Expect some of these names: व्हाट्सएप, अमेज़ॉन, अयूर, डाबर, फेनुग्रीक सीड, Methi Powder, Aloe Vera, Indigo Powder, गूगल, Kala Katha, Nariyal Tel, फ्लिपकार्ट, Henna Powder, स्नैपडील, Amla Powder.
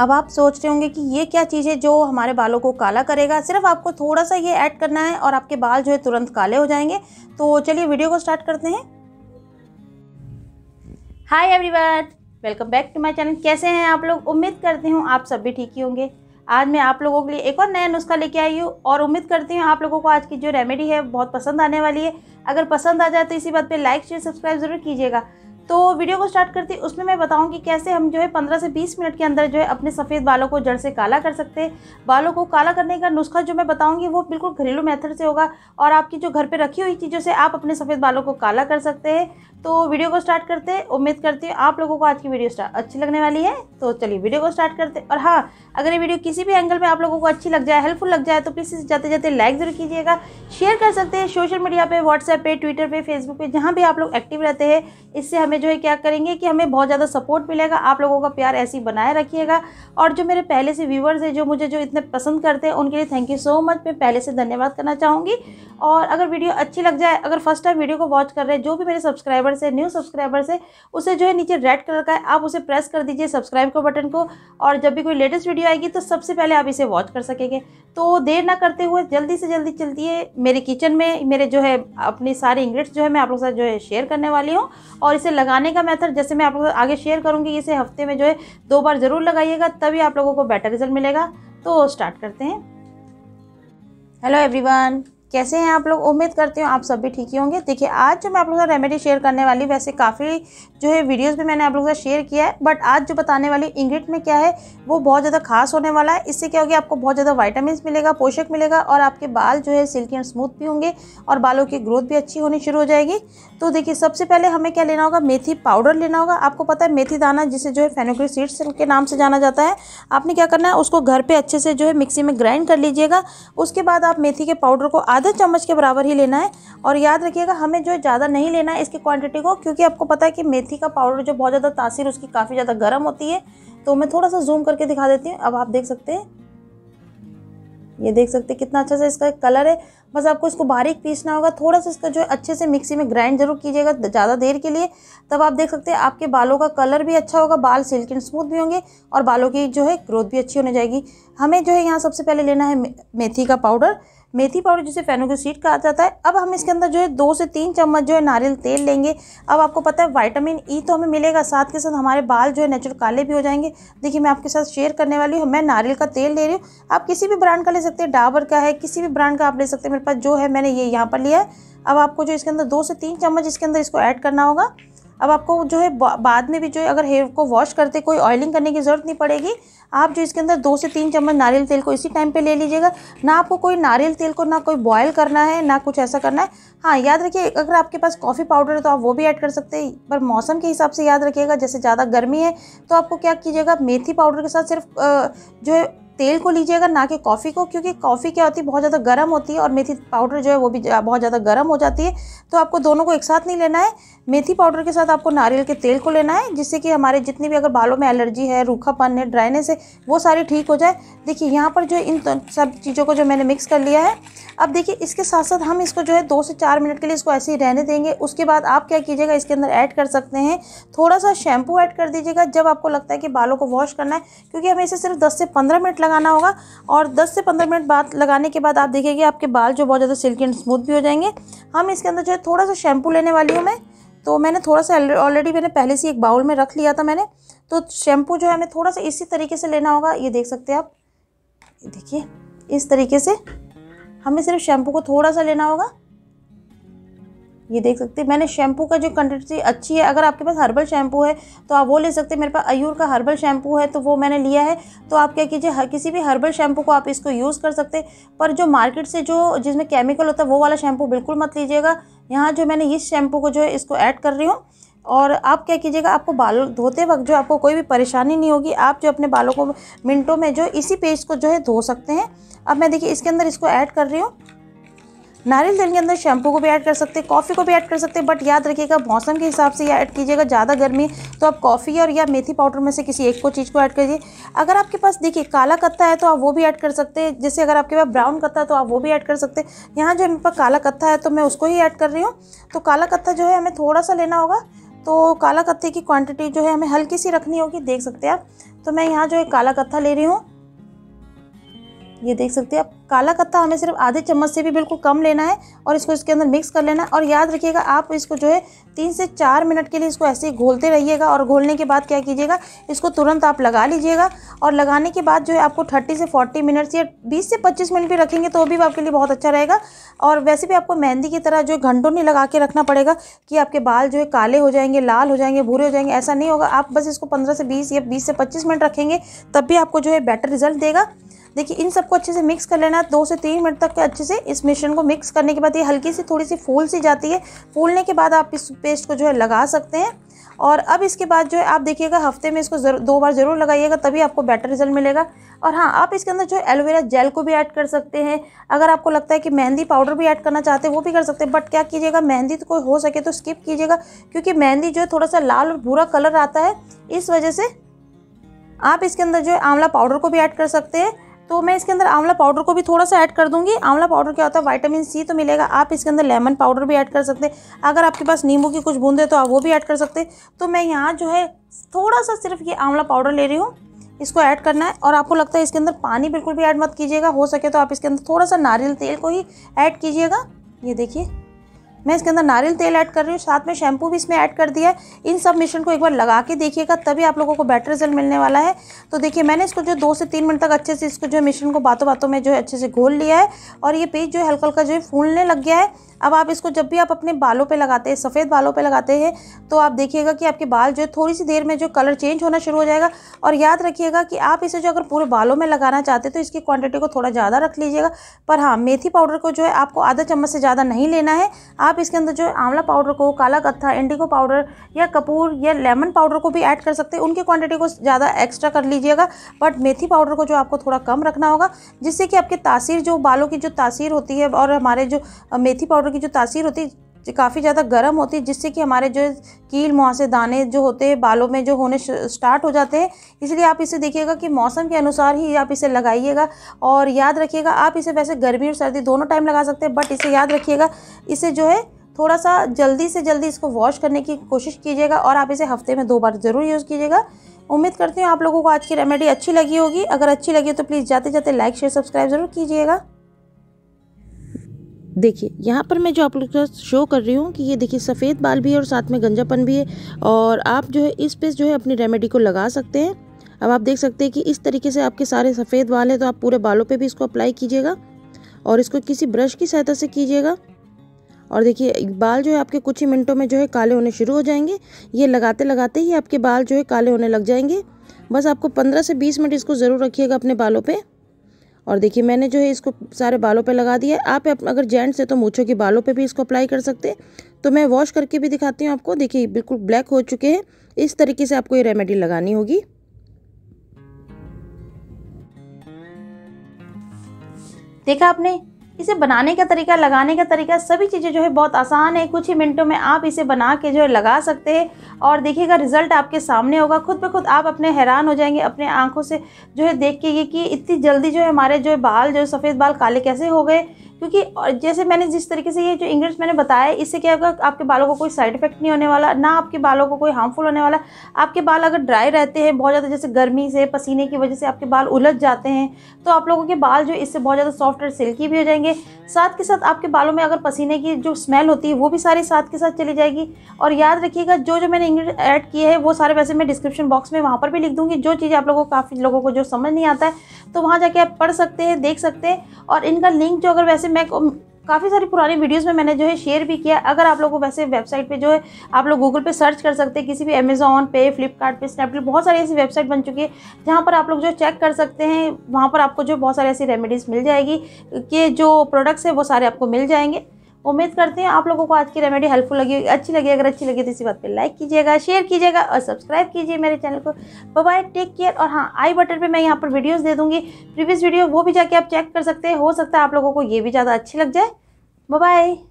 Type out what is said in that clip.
अब आप सोच रहे होंगे कि ये क्या चीज़ है जो हमारे बालों को काला करेगा। सिर्फ आपको थोड़ा सा ये ऐड करना है और आपके बाल जो है तुरंत काले हो जाएंगे। तो चलिए वीडियो को स्टार्ट करते हैं। Hi everyone, welcome back to my channel. कैसे हैं आप लोग? उम्मीद करती हूँ आप सब भी ठीक ही होंगे। आज मैं आप लोगों के लिए एक और नया नुस्खा लेके आई हूँ और उम्मीद करती हूँ आप लोगों को आज की जो रेमेडी है बहुत पसंद आने वाली है। अगर पसंद आ जाए तो इसी बात पे लाइक शेयर सब्सक्राइब ज़रूर कीजिएगा। तो वीडियो को स्टार्ट करती हूँ। उसमें मैं बताऊँगी कैसे हम जो है 15 से 20 मिनट के अंदर जो है अपने सफ़ेद बालों को जड़ से काला कर सकते हैं। बालों को काला करने का नुस्खा जो मैं बताऊँगी वो बिल्कुल घरेलू मेथड से होगा और आपकी जो घर पे रखी हुई चीज़ों से आप अपने सफ़ेद बालों को काला कर सकते हैं। तो वीडियो को स्टार्ट करते हैं। उम्मीद करती हूँ आप लोगों को आज की वीडियो अच्छी लगने वाली है। तो चलिए वीडियो को स्टार्ट करते हैं। और हाँ, अगर ये वीडियो किसी भी एंगल में आप लोगों को अच्छी लग जाए, हेल्पफुल लग जाए तो प्लीज़ इसे जाते जाते लाइक ज़रूर कीजिएगा। शेयर कर सकते हैं सोशल मीडिया पर, व्हाट्सएप पे, ट्विटर पे, फेसबुक पे, जहाँ भी आप लोग एक्टिव रहते हैं। इससे हमें जो है क्या करेंगे कि हमें बहुत ज़्यादा सपोर्ट मिलेगा। आप लोगों का प्यार ऐसे ही बनाए रखिएगा। और जो मेरे पहले से व्यूवर्स हैं जो मुझे जो इतने पसंद करते हैं उनके लिए थैंक यू सो मच, मैं पहले से धन्यवाद करना चाहूँगी। और अगर वीडियो अच्छी लग जाए, अगर फर्स्ट टाइम वीडियो को वॉच कर रहे हैं जो भी मेरे सब्सक्राइबर्स है, न्यू सब्सक्राइबर्स है, उसे जो है नीचे रेड कलर का है आप उसे प्रेस कर दीजिए सब्सक्राइब का बटन को, और जब भी कोई लेटेस्ट वीडियो आएगी तो सबसे पहले आप इसे वॉच कर सकेंगे। तो देर ना करते हुए जल्दी से जल्दी चलिए मेरे किचन में मेरे जो है अपनी सारे इंग्रेडिएंट्स जो है मैं आप लोगों के साथ जो है शेयर करने वाली हूँ। और इसे लगाने का मेथड जैसे मैं आप लोगों से आगे शेयर करूँगी, इसे हफ्ते में जो है 2 बार ज़रूर लगाइएगा, तभी आप लोगों को बेटर रिजल्ट मिलेगा। तो स्टार्ट करते हैं। हेलो एवरीवन, कैसे हैं आप लोग? उम्मीद करती हूँ आप सब भी ठीक ही होंगे। देखिए, आज जो मैं आप लोगों से रेमेडी शेयर करने वाली, वैसे काफ़ी जो है वीडियोस में मैंने आप लोगों से शेयर किया है, बट आज जो बताने वाली इंग्रेडिएंट में क्या है वो बहुत ज़्यादा खास होने वाला है। इससे क्या होगी, आपको बहुत ज़्यादा विटामिन मिलेगा, पोषक मिलेगा और आपके बाल जो है सिल्की एंड स्मूथ भी होंगे और बालों की ग्रोथ भी अच्छी होनी शुरू हो जाएगी। तो देखिए, सबसे पहले हमें क्या लेना होगा, मेथी पाउडर लेना होगा। आपको पता है मेथी दाना जिसे जो है फेनुग्रीक सीड्स के नाम से जाना जाता है, आपने क्या करना है उसको घर पर अच्छे से जो है मिक्सी में ग्राइंड कर लीजिएगा। उसके बाद आप मेथी के पाउडर को 1/2 चम्मच के बराबर ही लेना है। और याद रखिएगा हमें जो है ज़्यादा नहीं लेना है इसकी क्वांटिटी को, क्योंकि आपको पता है कि मेथी का पाउडर जो बहुत ज़्यादा तासीर उसकी काफ़ी ज़्यादा गर्म होती है। तो मैं थोड़ा सा जूम करके दिखा देती हूँ। अब आप देख सकते हैं, ये देख सकते हैं कितना अच्छा सा इसका कलर है। बस आपको इसको बारीक पीसना होगा, थोड़ा सा इसका जो है अच्छे से मिक्सी में ग्राइंड जरूर कीजिएगा ज़्यादा देर के लिए। तब आप देख सकते हैं आपके बालों का कलर भी अच्छा होगा, बाल सिल्की एंड स्मूथ भी होंगे और बालों की जो है ग्रोथ भी अच्छी होने जाएगी। हमें जो है यहाँ सबसे पहले लेना है मेथी का पाउडर, मेथी पाउडर जिसे फेनुग्रीक सीड कहा जाता है। अब हम इसके अंदर जो है 2 से 3 चम्मच जो है नारियल तेल लेंगे। अब आपको पता है विटामिन ई तो हमें मिलेगा, साथ के साथ हमारे बाल जो है नेचुरल काले भी हो जाएंगे। देखिए, मैं आपके साथ शेयर करने वाली हूँ, मैं नारियल का तेल ले रही हूँ। आप किसी भी ब्रांड का ले सकते हैं, डाबर का है, किसी भी ब्रांड का आप ले सकते हैं। मेरे पास जो है मैंने ये यहाँ पर लिया है। अब आपको जो इसके अंदर 2 से 3 चम्मच इसके अंदर इसको ऐड करना होगा। अब आपको जो है बाद में भी जो है अगर हेयर को वॉश करते कोई ऑयलिंग करने की ज़रूरत नहीं पड़ेगी। आप जो इसके अंदर 2 से 3 चम्मच नारियल तेल को इसी टाइम पे ले लीजिएगा। ना आपको कोई नारियल तेल को ना कोई बॉयल करना है ना कुछ ऐसा करना है। हाँ, याद रखिए अगर आपके पास कॉफ़ी पाउडर है तो आप वो भी ऐड कर सकते हैं, पर मौसम के हिसाब से याद रखिएगा। जैसे ज़्यादा गर्मी है तो आपको क्या कीजिएगा, मेथी पाउडर के साथ सिर्फ जो है तेल को लीजिएगा, ना कि कॉफ़ी को, क्योंकि कॉफ़ी क्या होती है बहुत ज़्यादा गर्म होती है और मेथी पाउडर जो है वो भी बहुत ज़्यादा गर्म हो जाती है। तो आपको दोनों को एक साथ नहीं लेना है। मेथी पाउडर के साथ आपको नारियल के तेल को लेना है, जिससे कि हमारे जितनी भी अगर बालों में एलर्जी है, रूखापन है, ड्राइनेस है, वो सारी ठीक हो जाए। देखिए, यहाँ पर जो इन सब चीज़ों को जो मैंने मिक्स कर लिया है। अब देखिए, इसके साथ साथ हम इसको जो है 2 से 4 मिनट के लिए इसको ऐसे ही रहने देंगे। उसके बाद आप क्या कीजिएगा, इसके अंदर ऐड कर सकते हैं थोड़ा सा शैम्पू ऐड कर दीजिएगा जब आपको लगता है कि बालों को वॉश करना है, क्योंकि हमें इसे सिर्फ 10 से 15 मिनट लगाना होगा। और 10 से 15 मिनट बाद लगाने के बाद आप देखिएगा आपके बाल जो बहुत ज़्यादा सिल्की एंड स्मूथ भी हो जाएंगे। हम इसके अंदर जो है थोड़ा सा शैम्पू लेने वाली हूँ मैं, तो मैंने थोड़ा सा ऑलरेडी मैंने पहले से एक बाउल में रख लिया था मैंने। तो शैम्पू जो है हमें थोड़ा सा इसी तरीके से लेना होगा। ये देख सकते हैं आप, देखिए इस तरीके से हमें सिर्फ शैम्पू को थोड़ा सा लेना होगा। ये देख सकते हैं मैंने शैम्पू का जो कंसिस्टेंसी अच्छी है, अगर आपके पास हर्बल शैम्पू है तो आप वो ले सकते हैं। मेरे पास अयूर का हर्बल शैम्पू है तो वो मैंने लिया है। तो आप क्या कीजिए, किसी भी हर्बल शैम्पू को आप इसको यूज़ कर सकते हैं, पर जो मार्केट से जो जिसमें केमिकल होता है वो वाला शैम्पू बिल्कुल मत लीजिएगा। यहाँ जो मैंने इस शैम्पू को जो है इसको ऐड कर रही हूँ। और आप क्या कीजिएगा, आपको बाल धोते वक्त जो आपको कोई भी परेशानी नहीं होगी, आप जो अपने बालों को मिनटों में जो इसी पेस्ट को जो है धो सकते हैं। अब मैं देखिए इसके अंदर इसको ऐड कर रही हूँ। नारियल तेल के अंदर शैम्पू को भी ऐड कर सकते हैं, कॉफ़ी को भी ऐड कर सकते हैं, बट याद रखिएगा मौसम के हिसाब से ये ऐड कीजिएगा। ज़्यादा गर्मी तो आप कॉफ़ी और या मेथी पाउडर में से किसी एक को चीज़ को ऐड करिए। अगर आपके पास देखिए काला कत्था है तो आप वो भी ऐड कर सकते हैं, जैसे अगर आपके पास ब्राउन कत्था है तो आप वो भी ऐड कर सकते हैं। यहाँ जो मेरे पास काला कत्था है तो मैं उसको ही ऐड कर रही हूँ। तो काला कत्था जो है हमें थोड़ा सा लेना होगा। तो काला कत्थे की क्वांटिटी जो है हमें हल्की सी रखनी होगी, देख सकते हैं आप। तो मैं यहाँ जो है काला कत्था ले रही हूँ, ये देख सकते हैं आप। काला कत्था हमें सिर्फ आधे चम्मच से भी बिल्कुल कम लेना है और इसको इसके अंदर मिक्स कर लेना है। और याद रखिएगा आप इसको जो है 3 से 4 मिनट के लिए इसको ऐसे ही घोलते रहिएगा। और घोलने के बाद क्या कीजिएगा, इसको तुरंत आप लगा लीजिएगा। और लगाने के बाद जो है आपको 30 से 40 मिनट्स या 20 से 25 मिनट भी रखेंगे तो भी आपके लिए बहुत अच्छा रहेगा। और वैसे भी आपको मेहंदी की तरह जो घंटों नहीं लगा के रखना पड़ेगा कि आपके बाल जो है काले हो जाएंगे, लाल हो जाएंगे, भूरे हो जाएंगे, ऐसा नहीं होगा। आप बस इसको 15 से 20 या 20 से 25 मिनट रखेंगे तब भी आपको जो है बेटर रिजल्ट देगा। देखिए इन सबको अच्छे से मिक्स कर लेना है। 2 से 3 मिनट तक अच्छे से इस मिश्रण को मिक्स करने के बाद ये हल्की सी थोड़ी सी फूल सी जाती है। फूलने के बाद आप इस पेस्ट को जो है लगा सकते हैं। और अब इसके बाद जो है आप देखिएगा हफ्ते में इसको 2 बार ज़रूर लगाइएगा, तभी आपको बेटर रिजल्ट मिलेगा। और हाँ, आप इसके अंदर जो है एलोवेरा जेल को भी ऐड कर सकते हैं। अगर आपको लगता है कि मेहंदी पाउडर भी ऐड करना चाहते हैं वो भी कर सकते हैं, बट क्या कीजिएगा मेहंदी तो कोई हो सके तो स्किप कीजिएगा, क्योंकि मेहंदी जो है थोड़ा सा लाल और भूरा कलर आता है। इस वजह से आप इसके अंदर जो है आंवला पाउडर को भी ऐड कर सकते हैं। तो मैं इसके अंदर आंवला पाउडर को भी थोड़ा सा ऐड कर दूंगी। आंवला पाउडर क्या होता है, विटामिन सी तो मिलेगा। आप इसके अंदर लेमन पाउडर भी ऐड कर सकते हैं। अगर आपके पास नींबू की कुछ बूंदें तो आप वो भी ऐड कर सकते हैं। तो मैं यहाँ जो है थोड़ा सा सिर्फ ये आंवला पाउडर ले रही हूँ, इसको ऐड करना है। और आपको लगता है इसके अंदर पानी बिल्कुल भी ऐड मत कीजिएगा, हो सके तो आप इसके अंदर थोड़ा सा नारियल तेल को ही ऐड कीजिएगा। ये देखिए मैं इसके अंदर नारियल तेल ऐड कर रही हूँ, साथ में शैम्पू भी इसमें ऐड कर दिया है। इन सब मिश्रण को एक बार लगा के देखिएगा, तभी आप लोगों को बेटर रिजल्ट मिलने वाला है। तो देखिए मैंने इसको जो 2 से 3 मिनट तक अच्छे से इसको जो मिश्रण को बातों बातों में जो है अच्छे से घोल लिया है। और ये पेस्ट जो है हल्का हल्का जो है फूलने लग गया है। अब आप इसको जब भी आप अपने बालों पे लगाते हैं, सफ़ेद बालों पे लगाते हैं, तो आप देखिएगा कि आपके बाल जो है थोड़ी सी देर में जो कलर चेंज होना शुरू हो जाएगा। और याद रखिएगा कि आप इसे जो अगर पूरे बालों में लगाना चाहते हैं तो इसकी क्वांटिटी को थोड़ा ज़्यादा रख लीजिएगा। पर हाँ, मेथी पाउडर को जो है आपको आधा चम्मच से ज़्यादा नहीं लेना है। आप इसके अंदर जो है आंवला पाउडर को, काला कत्था, इंडिगो पाउडर या कपूर या लेमन पाउडर को भी ऐड कर सकते हैं। उनकी क्वांटिटी को ज़्यादा एक्स्ट्रा कर लीजिएगा, बट मेथी पाउडर को जो आपको थोड़ा कम रखना होगा, जिससे कि आपकी तासीर जो बालों की जो तासीर होती है और हमारे जो मेथी पाउडर की जो तासीर होती है काफ़ी ज़्यादा गर्म होती है, जिससे कि हमारे जो कील मुहासे दाने जो होते हैं बालों में जो होने स्टार्ट हो जाते हैं। इसलिए आप इसे देखिएगा कि मौसम के अनुसार ही आप इसे लगाइएगा। और याद रखिएगा आप इसे वैसे गर्मी और सर्दी दोनों टाइम लगा सकते हैं, बट इसे याद रखिएगा इसे जो है थोड़ा सा जल्दी से जल्दी इसको वॉश करने की कोशिश कीजिएगा। और आप इसे हफ्ते में 2 बार ज़रूर यूज़ कीजिएगा। उम्मीद करती हूँ आप लोगों को आज की रेमेडी अच्छी लगी होगी। अगर अच्छी लगी तो प्लीज़ जाते जाते लाइक, शेयर, सब्सक्राइब ज़रूर कीजिएगा। देखिए यहाँ पर मैं जो आप लोगों को शो कर रही हूँ कि ये देखिए सफ़ेद बाल भी है और साथ में गंजापन भी है। और आप जो है इस पे जो है अपनी रेमेडी को लगा सकते हैं। अब आप देख सकते हैं कि इस तरीके से आपके सारे सफ़ेद बाल हैं, तो आप पूरे बालों पे भी इसको अप्लाई कीजिएगा और इसको किसी ब्रश की सहायता से कीजिएगा। और देखिए बाल जो है आपके कुछ ही मिनटों में जो है काले होने शुरू हो जाएंगे। ये लगाते लगाते ही आपके बाल जो है काले होने लग जाएंगे। बस आपको 15 से 20 मिनट इसको ज़रूर रखिएगा अपने बालों पर। और देखिए मैंने जो है इसको सारे बालों पे लगा दिया है। आप अगर जेंट्स है तो मूँछों के बालों पे भी इसको अप्लाई कर सकते हैं। तो मैं वॉश करके भी दिखाती हूँ आपको। देखिए बिल्कुल ब्लैक हो चुके हैं। इस तरीके से आपको ये रेमेडी लगानी होगी। देखा आपने इसे बनाने का तरीका, लगाने का तरीका, सभी चीज़ें जो है बहुत आसान है। कुछ ही मिनटों में आप इसे बना के जो है लगा सकते हैं और देखिएगा रिजल्ट आपके सामने होगा। खुद पे खुद आप अपने हैरान हो जाएंगे अपने आंखों से जो है देख के ये कि इतनी जल्दी जो है हमारे जो है बाल जो सफ़ेद बाल काले कैसे हो गए। क्योंकि जैसे मैंने जिस तरीके से ये जो इंग्रेडिएंट्स मैंने बताया, इससे क्या होगा आपके बालों को कोई साइड इफेक्ट नहीं होने वाला, ना आपके बालों को कोई हार्मफुल होने वाला। आपके बाल अगर ड्राई रहते हैं बहुत ज़्यादा, जैसे गर्मी से पसीने की वजह से आपके बाल उलझ जाते हैं, तो आप लोगों के बाल जो इससे बहुत ज़्यादा सॉफ्ट और सिल्की भी हो जाएंगे। साथ के साथ आपके बालों में अगर पसीने की जो स्मेल होती है वो भी सारी साथ के साथ चली जाएगी। और याद रखिएगा जो जो मैंने इंग्रेडिएंट ऐड किए हैं वो सारे वैसे मैं डिस्क्रिप्शन बॉक्स में वहाँ पर भी लिख दूँगी। जो चीज़ें आप लोगों को काफ़ी लोगों को जो समझ नहीं आता है तो वहाँ जाके आप पढ़ सकते हैं, देख सकते हैं। और इनका लिंक जो अगर वैसे मैं काफ़ी सारी पुरानी वीडियोस में मैंने जो है शेयर भी किया। अगर आप लोगों को वैसे वेबसाइट पे जो है आप लोग गूगल पे सर्च कर सकते हैं, किसी भी अमेज़ॉन पे, फ्लिपकार्ट पे, स्नैपडील, बहुत सारी ऐसी वेबसाइट बन चुकी है जहाँ पर आप लोग जो चेक कर सकते हैं। वहाँ पर आपको जो बहुत सारी ऐसी रेमेडीज़ मिल जाएगी कि जो प्रोडक्ट्स है वो सारे आपको मिल जाएंगे। उम्मीद करते हैं आप लोगों को आज की रेमेडी हेल्पफुल लगी, अच्छी लगी। अगर अच्छी लगी तो इसी बात पे लाइक कीजिएगा, शेयर कीजिएगा और सब्सक्राइब कीजिए मेरे चैनल को। Bye bye, take care. और हाँ, आई बटन पे मैं यहाँ पर वीडियोस दे दूँगी, प्रीवियस वीडियो, वो भी जाके आप चेक कर सकते हैं। हो सकता है आप लोगों को ये भी ज़्यादा अच्छी लग जाए। Bye bye.